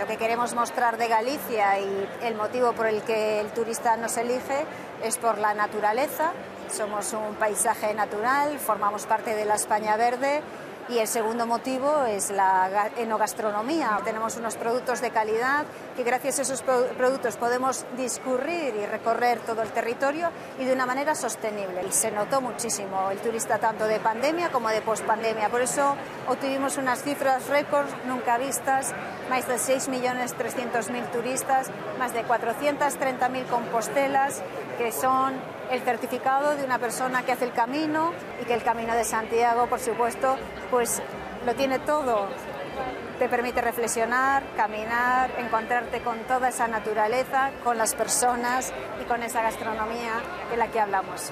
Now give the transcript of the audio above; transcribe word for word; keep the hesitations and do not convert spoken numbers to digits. Lo que queremos mostrar de Galicia y el motivo por el que el turista nos elige es por la naturaleza. Somos un paisaje natural, formamos parte de la España verde y el segundo motivo es la enogastronomía. Tenemos unos productos de calidad que gracias a esos productos podemos discurrir y recorrer todo el territorio y de una manera sostenible. Y se notó muchísimo el turista tanto de pandemia como de pospandemia. Por eso obtuvimos unas cifras récord nunca vistas, más de seis millones trescientos mil turistas, más de cuatrocientas treinta mil compostelas, que son el certificado de una persona que hace el camino y que el camino de Santiago, por supuesto, pues lo tiene todo. Te permite reflexionar, caminar, encontrarte con toda esa naturaleza, con las personas y con esa gastronomía de la que hablamos.